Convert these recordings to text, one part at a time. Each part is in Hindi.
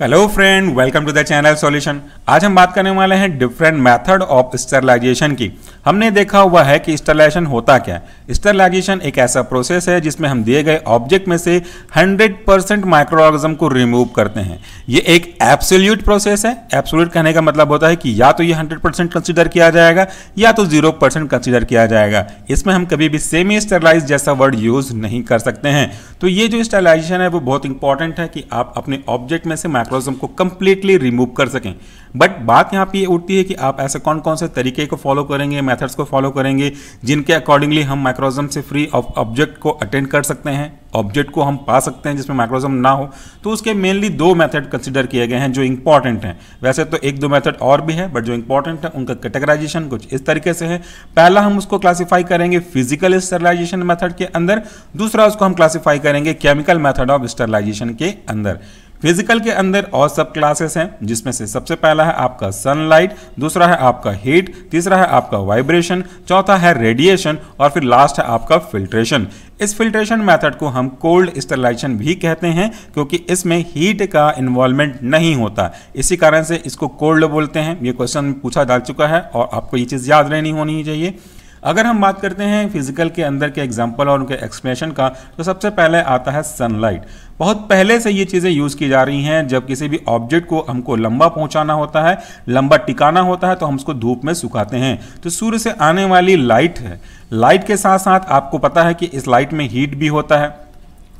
Hello friend, welcome to the channel solution. आज हम बात करने वाले हैं डिफरेंट मेथड ऑफ स्टरलाइजेशन की। हमने देखा हुआ है कि स्टरलाइजेशन होता क्या है। स्टरलाइजेशन एक ऐसा प्रोसेस है जिसमें हम दिए गए ऑब्जेक्ट में से 100% माइक्रोऑर्गेनिज्म को रिमूव करते हैं। ये एक एब्सोल्यूट प्रोसेस है। एब्सोल्यूट कहने का मतलब होता है कि या तो ये 100% कंसिडर किया जाएगा या तो 0% कंसिडर किया जाएगा। इसमें हम कभी भी सेमी स्टरलाइज जैसा वर्ड यूज नहीं कर सकते हैं। तो ये जो स्टरलाइजेशन है वो बहुत इंपॉर्टेंट है कि आप अपने ऑब्जेक्ट में से माइक्रोऑर्गेनिज्म को कंप्लीटली रिमूव कर सकें। बट बात यहाँ पे ये उठती है कि आप ऐसे कौन कौन से तरीके को फॉलो करेंगे, मेथड्स को फॉलो करेंगे जिनके अकॉर्डिंगली हम माइक्रोऑर्गेनिज्म से फ्री ऑफ ऑब्जेक्ट को अटेंड कर सकते हैं, ऑब्जेक्ट को हम पा सकते हैं जिसमें माइक्रोऑर्गेनिज्म ना हो। तो उसके मेनली दो मेथड कंसिडर किए गए हैं जो इंपॉर्टेंट हैं। वैसे तो एक दो मेथड और भी है बट जो इंपॉर्टेंट है उनका कैटेगराइजेशन कुछ इस तरीके से है। पहला हम उसको क्लासिफाई करेंगे फिजिकल स्टरलाइजेशन मेथड के अंदर, दूसरा उसको हम क्लासिफाई करेंगे केमिकल मेथड ऑफ स्टरलाइजेशन के अंदर। फिजिकल के अंदर और सब क्लासेस हैं जिसमें से सबसे पहला है आपका सनलाइट, दूसरा है आपका हीट, तीसरा है आपका वाइब्रेशन, चौथा है रेडिएशन और फिर लास्ट है आपका फिल्ट्रेशन। इस फिल्ट्रेशन मेथड को हम कोल्ड स्टरलाइजेशन भी कहते हैं क्योंकि इसमें हीट का इन्वॉल्वमेंट नहीं होता, इसी कारण से इसको कोल्ड बोलते हैं। ये क्वेश्चन पूछा जा चुका है और आपको ये चीज़ याद रहनी होनी चाहिए। अगर हम बात करते हैं फिजिकल के अंदर के एग्जाम्पल और उनके एक्सप्लेनेशन का, तो सबसे पहले आता है सनलाइट। बहुत पहले से ये चीज़ें यूज़ की जा रही हैं। जब किसी भी ऑब्जेक्ट को हमको लंबा पहुंचाना होता है, लंबा टिकाना होता है, तो हम उसको धूप में सुखाते हैं। तो सूर्य से आने वाली लाइट है, लाइट के साथ साथ आपको पता है कि इस लाइट में हीट भी होता है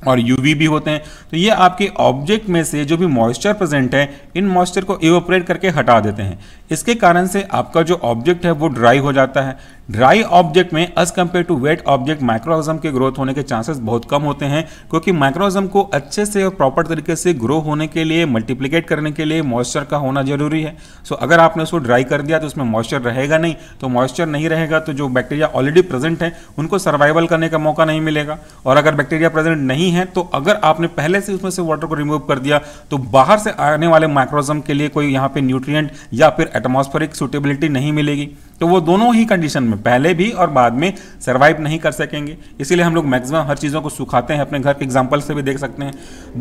और यूवी भी होते हैं। तो ये आपके ऑब्जेक्ट में से जो भी मॉइस्चर प्रेजेंट है, इन मॉइस्चर को इवोपरेट करके हटा देते हैं। इसके कारण से आपका जो ऑब्जेक्ट है वो ड्राई हो जाता है। ड्राई ऑब्जेक्ट में as compare to wet object microorganism के ग्रोथ होने के चांसेस बहुत कम होते हैं क्योंकि माइक्रोऑर्गेनिज्म को अच्छे से और प्रॉपर तरीके से ग्रो होने के लिए, मल्टीप्लिकेट करने के लिए मॉइस्चर का होना जरूरी है। सो अगर आपने उसको ड्राई कर दिया तो उसमें मॉइस्चर रहेगा नहीं, तो मॉइस्चर नहीं रहेगा तो जो बैक्टीरिया ऑलरेडी प्रेजेंट है उनको सर्वाइवल करने का मौका नहीं मिलेगा। और अगर बैक्टीरिया प्रेजेंट नहीं है तो अगर आपने पहले से उसमें से वाटर को रिमूव कर दिया तो बाहर से आने वाले माइक्रोऑर्गेनिज्म के लिए कोई यहाँ पे न्यूट्रिएंट या फिर एटमॉस्फेरिक सूटेबिलिटी नहीं मिलेगी। तो वो दोनों ही कंडीशन में, पहले भी और बाद में, सर्वाइव नहीं कर सकेंगे। इसीलिए हम लोग मैक्सिमम हर चीज़ों को सुखाते हैं। अपने घर के एग्जाम्पल से भी देख सकते हैं।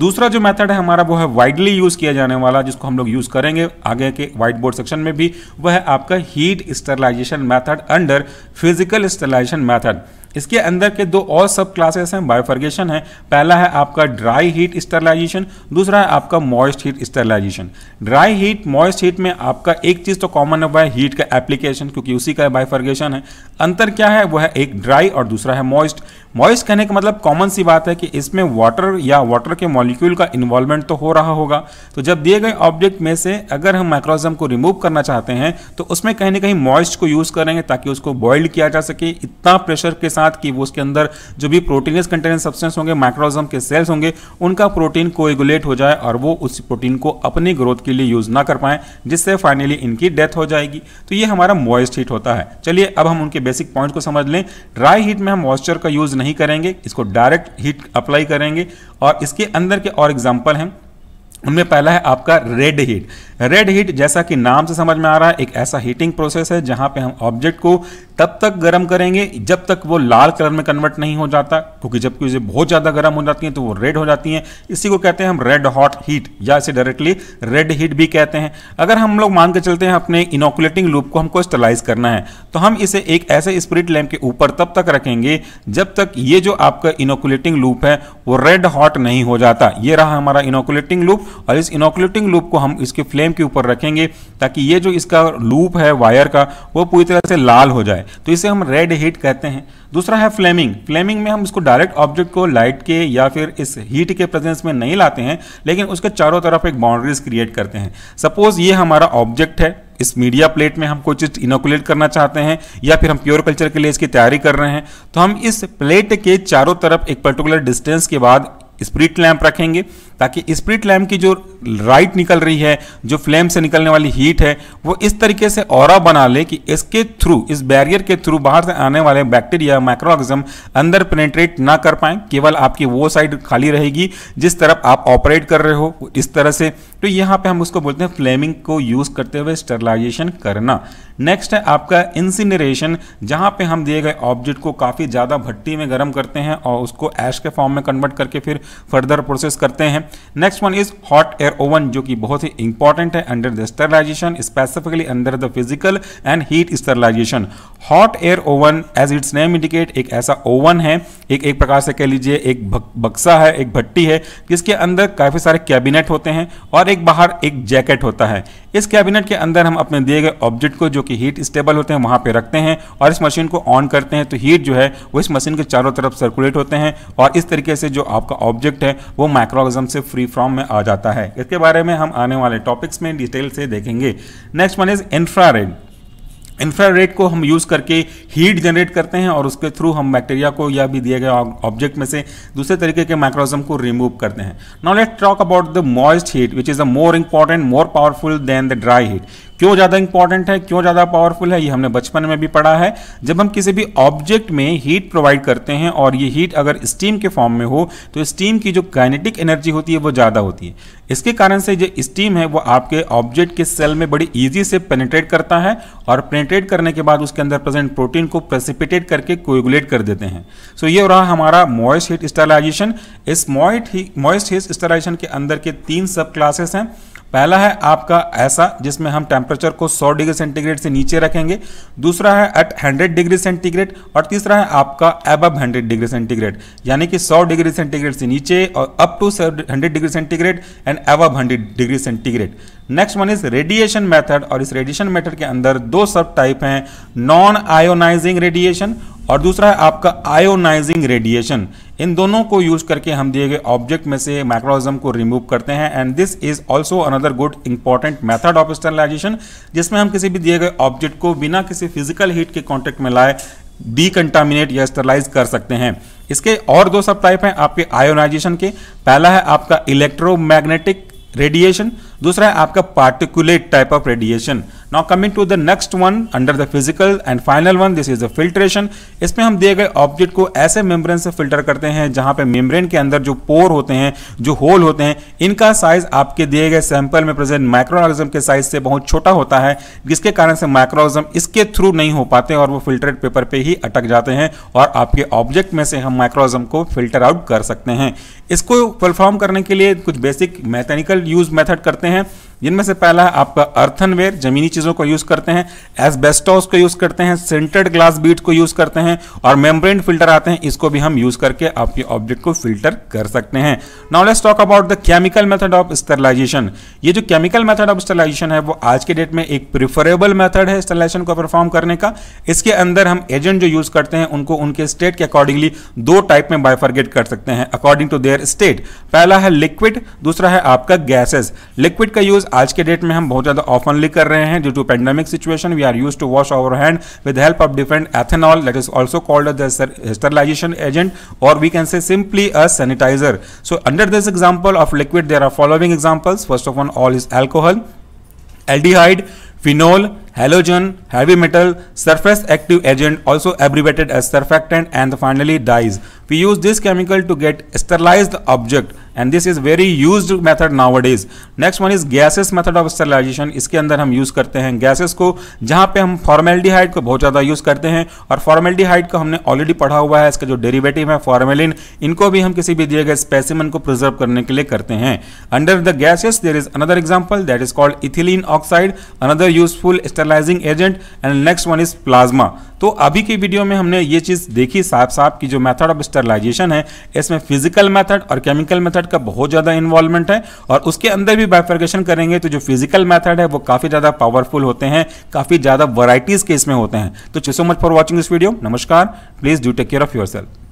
दूसरा जो मेथड है हमारा वो है वाइडली यूज़ किया जाने वाला, जिसको हम लोग यूज़ करेंगे आगे के व्हाइट बोर्ड सेक्शन में भी, वह है आपका heat sterilization method under physical sterilization method. इसके अंदर के दो और सब क्लासेस हैं, बायोफर्गेशन है। पहला है आपका ड्राई हीट स्टरलाइजेशन, दूसरा है आपका moist heat sterilization. Dry heat, moist heat में आपका एक चीज़ तो कॉमन है, वह है हीट का एप्लीकेशन क्योंकि उसी का बायोफर्गेशन है। अंतर क्या है, वह है एक ड्राई और दूसरा है मॉइस्ट। मॉइस्ट कहने का मतलब कॉमन सी बात है कि इसमें वाटर या वाटर के मॉलिक्यूल का इन्वॉल्वमेंट तो हो रहा होगा। तो जब दिए गए ऑब्जेक्ट में से अगर हम माइक्रोऑर्गेनिज्म को रिमूव करना चाहते हैं तो उसमें कहीं ना कहीं मॉइस्ट को यूज़ करेंगे ताकि उसको बॉइल्ड किया जा सके इतना प्रेशर के साथ कि वो उसके अंदर जो भी प्रोटीनस कंटेनिंग सब्सटेंस होंगे, माइक्रोऑर्गेनिज्म के सेल्स होंगे, उनका प्रोटीन कोएगुलेट हो जाए और वो उस प्रोटीन को अपनी ग्रोथ के लिए यूज़ ना कर पाएँ, जिससे फाइनली इनकी डेथ हो जाएगी। तो ये हमारा मॉइस्ट हीट होता है। चलिए अब हम उनके बेसिक पॉइंट को समझ लें। ड्राई हीट में हम मॉइस्चर का यूज़ नहीं करेंगे, इसको डायरेक्ट हीट अप्लाई करेंगे। और इसके अंदर के और एग्जाम्पल हैं, उनमें पहला है आपका रेड हीट। रेड हीट जैसा कि नाम से समझ में आ रहा है, एक ऐसा हीटिंग प्रोसेस है जहां पे हम ऑब्जेक्ट को तब तक गर्म करेंगे जब तक वो लाल कलर में कन्वर्ट नहीं हो जाता, क्योंकि जबकि उसे बहुत ज़्यादा गर्म हो जाती हैं तो वो रेड हो जाती हैं। इसी को कहते हैं हम रेड हॉट हीट या इसे डायरेक्टली रेड हीट भी कहते हैं। अगर हम लोग मान के चलते हैं अपने इनोकुलेटिंग लूप को हमको स्टरलाइज करना है तो हम इसे एक ऐसे स्पिरिट लैम्प के ऊपर तब तक रखेंगे जब तक ये जो आपका इनोकुलेटिंग लूप है वो रेड हॉट नहीं हो जाता। ये रहा हमारा इनोकुलेटिंग लूप और इस इनोकुलेटिंग लूप को हम इसके फ्लेम के ऊपर रखेंगे ताकि ये जो इसका लूप है वायर का वो पूरी तरह से लाल हो जाए। तो इसे हम रेड हीट कहते हैं। दूसरा है फ्लेमिंग। फ्लेमिंग में हम इसको डायरेक्ट ऑब्जेक्ट को लाइट के या फिर इस हीट के प्रेजेंस में नहीं लाते हैं लेकिन उसके चारों तरफ एक बाउंड्रीज क्रिएट करते हैं। सपोज ये हमारा ऑब्जेक्ट है, इस मीडिया प्लेट में हम कोई चीज़ इनोकुलेट करना चाहते हैं या फिर हम प्योर कल्चर के लिए इसकी तैयारी कर रहे हैं तो हम इस प्लेट के चारों तरफ एक पर्टिकुलर डिस्टेंस के बाद स्प्रिट लैंप रखेंगे ताकि स्प्रिट लैम्प की जो लाइट निकल रही है, जो फ्लेम से निकलने वाली हीट है, वो इस तरीके से ऑरा बना ले कि इसके थ्रू, इस बैरियर के थ्रू बाहर से आने वाले बैक्टीरिया, माइक्रोऑर्गेनिज्म अंदर पेनिट्रेट ना कर पाएँ। केवल आपकी वो साइड खाली रहेगी जिस तरफ आप ऑपरेट कर रहे हो, इस तरह से। तो यहाँ पे हम उसको बोलते हैं फ्लेमिंग को यूज़ करते हुए स्टरलाइजेशन करना। नेक्स्ट है आपका इंसिनरेशन, जहाँ पे हम दिए गए ऑब्जेक्ट को काफ़ी ज़्यादा भट्टी में गर्म करते हैं और उसको ऐश के फॉर्म में कन्वर्ट करके फिर फर्दर प्रोसेस करते हैं। Next one is hot air oven, जो कि बहुत ही इंपॉर्टेंट है under the sterilization, specifically under the physical and heat sterilization. Hot air oven as its name indicate, एक ऐसा ओवन है, एक प्रकार से कह लीजिए एक बक्सा है, एक भट्टी है, जिसके अंदर काफी सारे कैबिनेट होते हैं और एक बाहर एक जैकेट होता है। इस कैबिनेट के अंदर हम अपने दिए गए ऑब्जेक्ट को, जो कि हीट स्टेबल होते हैं, वहां पे रखते हैं और इस मशीन को ऑन करते हैं, तो हीट जो है वो इस मशीन के चारों तरफ सर्कुलेट होते हैं और इस तरीके से जो आपका ऑब्जेक्ट है वो माइक्रोऑर्गेनिज्म से फ्री फॉर्म में आ जाता है। इसके बारे में हम आने वाले टॉपिक्स में डिटेल से देखेंगे। Next one is infrared. Infrared को हम यूज़ करके हीट जनरेट करते हैं और उसके थ्रू हम बैक्टीरिया को या भी दिए गए ऑब्जेक्ट में से दूसरे तरीके के माइक्रोज़म को रिमूव करते हैं। Now let's talk about the moist heat which is a more important, more powerful than the dry heat. क्यों ज़्यादा इंपॉर्टेंट है, क्यों ज़्यादा पावरफुल है, ये हमने बचपन में भी पढ़ा है। जब हम किसी भी ऑब्जेक्ट में हीट प्रोवाइड करते हैं और ये हीट अगर स्टीम के फॉर्म में हो तो स्टीम की जो काइनेटिक एनर्जी होती है वो ज़्यादा होती है। इसके कारण से जो स्टीम है वो आपके ऑब्जेक्ट के सेल में बड़ी ईजी से पेनिट्रेट करता है और पेनिट्रेट करने के बाद उसके अंदर प्रेजेंट प्रोटीन को प्रेसिपिटेट करके कोएगुलेट कर देते हैं। सो ये हो रहा हमारा मॉइस्ट हीट स्टरलाइजेशन। इस मॉइस्ट हीट स्टरलाइजेशन के अंदर के 3 सब क्लासेस हैं। पहला है आपका ऐसा जिसमें हम टेम्परेचर को 100 डिग्री सेंटीग्रेड से नीचे रखेंगे, दूसरा है एट 100 डिग्री सेंटीग्रेड और तीसरा है आपका अबव 100 डिग्री सेंटीग्रेड, यानी कि 100 डिग्री सेंटीग्रेड से नीचे और up to 100 degree centigrade and above 100 degree centigrade. Next one is radiation method, और इस रेडिएशन मेथड के अंदर 2 सब टाइप हैं, नॉन आयोनाइजिंग रेडिएशन और दूसरा है आपका आयोनाइजिंग रेडिएशन। इन दोनों को यूज करके हम दिए गए ऑब्जेक्ट में से माइक्रोऑर्गेनिज्म को रिमूव करते हैं and this is also another good important method of sterilization, जिसमें हम किसी भी दिए गए ऑब्जेक्ट को बिना किसी फिजिकल हीट के कांटेक्ट में लाए डीकंटामिनेट या स्टरलाइज कर सकते हैं। इसके और 2 सब टाइप हैं आपके आयोनाइजेशन के। पहला है आपका इलेक्ट्रोमैग्नेटिक रेडिएशन, दूसरा है आपका particulate type of radiation. Now coming to the next one under the physical and final one, this is the filtration. इसमें हम दिए गए ऑब्जेक्ट को ऐसे मेम्ब्रेन से फिल्टर करते हैं जहां पे मेम्ब्रेन के अंदर जो पोर होते हैं, जो होल होते हैं, इनका साइज आपके दिए गए सैंपल में प्रेजेंट माइक्रोऑर्गेनिज्म के साइज से बहुत छोटा होता है, जिसके कारण से माइक्रोऑर्गेनिज्म इसके थ्रू नहीं हो पाते और वो फिल्टर्ड पेपर पे ही अटक जाते हैं और आपके ऑब्जेक्ट में से हम माइक्रोऑर्गेनिज्म को फिल्टर आउट कर सकते हैं। इसको परफॉर्म करने के लिए कुछ बेसिक मैकेनिकल यूज मेथड करते हैं, जिनमें से पहला है आपका अर्थनवेयर, जमीनी चीजों को यूज करते हैं, एस्बेस्टोस को यूज करते हैं, सिंटर्ड ग्लास बीट को यूज करते हैं और मेम्ब्रेन फिल्टर आते हैं, इसको भी हम यूज करके आपके ऑब्जेक्ट को फिल्टर कर सकते हैं। Now let's talk about the chemical method of sterilization. ये जो केमिकल मेथड ऑफ स्टरलाइजेशन है वो आज के डेट में एक प्रिफरेबल मेथड है स्टरलाइजेशन को परफॉर्म करने का। इसके अंदर हम एजेंट जो यूज करते हैं उनको उनके स्टेट के अकॉर्डिंगली 2 टाइप में बाइफरगेट कर सकते हैं अकॉर्डिंग टू देयर स्टेट। पहला है लिक्विड, दूसरा है आपका गैसेज। लिक्विड का यूज आज के डेट में हम बहुत ज्यादा ऑफनली कर रहे हैं due to pandemic situation. We are used to wash our hand with help of different ethanol, that is also called the sterilization agent और we can say simply a sanitizer. So under this example of liquid there are following examples. First of all is alcohol, aldehyde, phenol, halogen, heavy metal, surface active agent also abbreviated as surfactant and finally dyes. We use this chemical to gate sterilised object and this is very used method nowadays. Next one is gases method of sterilization. इसके अंदर हम यूज करते हैं गैसेस को, जहां पे हम फॉर्मेल्डिहाइड को बहुत ज्यादा यूज करते हैं और फॉर्मेल्डिहाइड को हमने ऑलरेडी पढ़ा हुआ है, इसका जो डेरिवेटिव है फॉर्मेलिन, इनको भी हम किसी भी दिए गए स्पेसिमन को प्रिजर्व करने के लिए करते हैं। Under the gases there is another example that is called ethylene oxide, another useful sterilizing agent and next one is plasma. तो अभी की वीडियो में हमने ये चीज़ देखी साफ कि जो मेथड ऑफ स्टरलाइजेशन है इसमें फिजिकल मेथड और केमिकल मेथड का बहुत ज़्यादा इन्वॉल्वमेंट है और उसके अंदर भी बाइफरकेशन करेंगे तो जो फिजिकल मेथड है वो काफ़ी ज़्यादा पावरफुल होते हैं, काफ़ी ज़्यादा वैराइटीज़ के इसमें होते हैं। तो so much for watching this video. नमस्कार, please do take care of your self.